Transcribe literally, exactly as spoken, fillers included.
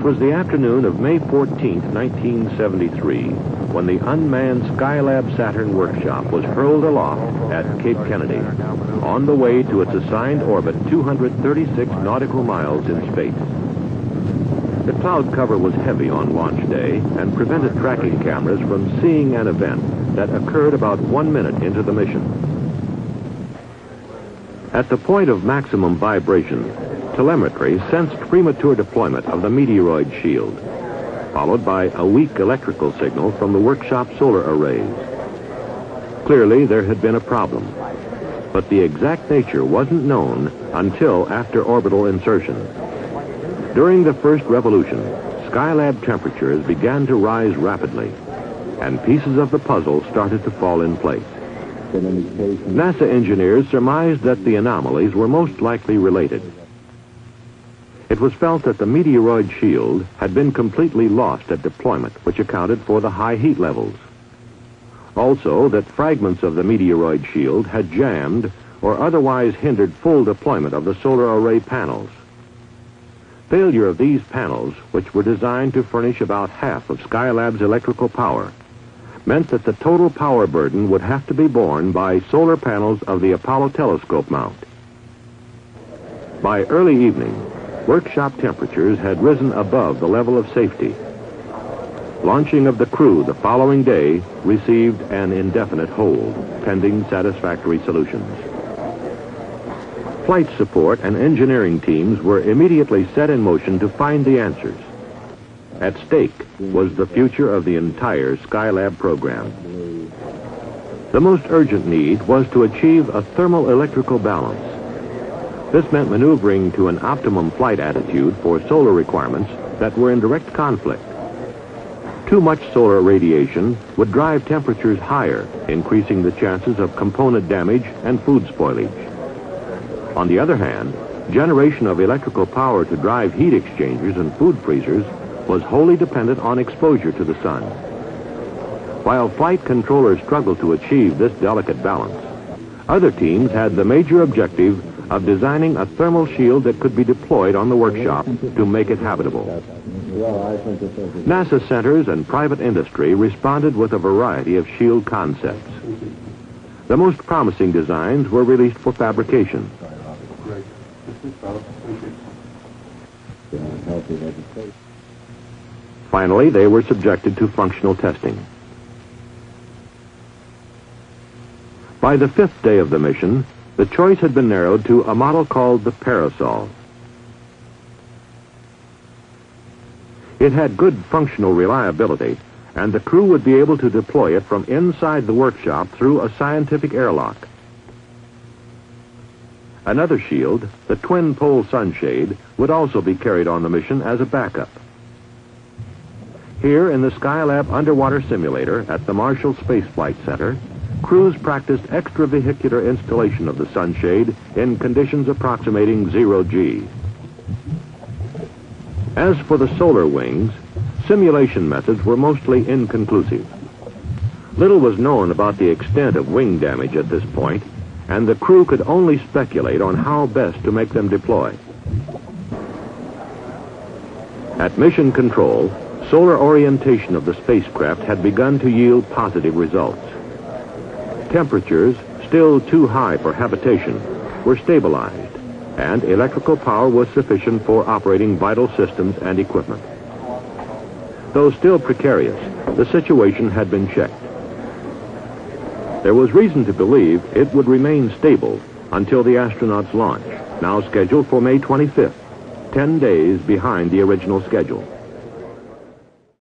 It was the afternoon of May fourteenth, nineteen seventy-three, when the unmanned Skylab Saturn workshop was hurled aloft at Cape Kennedy, on the way to its assigned orbit two hundred thirty-six nautical miles in space. The cloud cover was heavy on launch day and prevented tracking cameras from seeing an event that occurred about one minute into the mission. At the point of maximum vibration, telemetry sensed premature deployment of the meteoroid shield, followed by a weak electrical signal from the workshop solar arrays. Clearly, there had been a problem, but the exact nature wasn't known until after orbital insertion. During the first revolution, Skylab temperatures began to rise rapidly, and pieces of the puzzle started to fall in place. NASA engineers surmised that the anomalies were most likely related. It was felt that the meteoroid shield had been completely lost at deployment, which accounted for the high heat levels. Also, that fragments of the meteoroid shield had jammed or otherwise hindered full deployment of the solar array panels. Failure of these panels, which were designed to furnish about half of Skylab's electrical power, meant that the total power burden would have to be borne by solar panels of the Apollo telescope mount. By early evening, workshop temperatures had risen above the level of safety. Launching of the crew the following day received an indefinite hold, pending satisfactory solutions. Flight support and engineering teams were immediately set in motion to find the answers. At stake was the future of the entire Skylab program. The most urgent need was to achieve a thermal-electrical balance. This meant maneuvering to an optimum flight attitude for solar requirements that were in direct conflict. Too much solar radiation would drive temperatures higher, increasing the chances of component damage and food spoilage. On the other hand, generation of electrical power to drive heat exchangers and food freezers was wholly dependent on exposure to the sun. While flight controllers struggled to achieve this delicate balance, other teams had the major objective of designing a thermal shield that could be deployed on the workshop to make it habitable. NASA centers and private industry responded with a variety of shield concepts. The most promising designs were released for fabrication. Finally, they were subjected to functional testing. By the fifth day of the mission, the choice had been narrowed to a model called the parasol. It had good functional reliability, and the crew would be able to deploy it from inside the workshop through a scientific airlock. Another shield, the twin-pole sunshade, would also be carried on the mission as a backup. Here in the Skylab underwater simulator at the Marshall Space Flight Center, crews practiced extravehicular installation of the sunshade in conditions approximating zero G. As for the solar wings, simulation methods were mostly inconclusive. Little was known about the extent of wing damage at this point, and the crew could only speculate on how best to make them deploy. At mission control, solar orientation of the spacecraft had begun to yield positive results. Temperatures, still too high for habitation, were stabilized, and electrical power was sufficient for operating vital systems and equipment. Though still precarious, the situation had been checked. There was reason to believe it would remain stable until the astronauts' launch, now scheduled for May twenty-fifth, ten days behind the original schedule.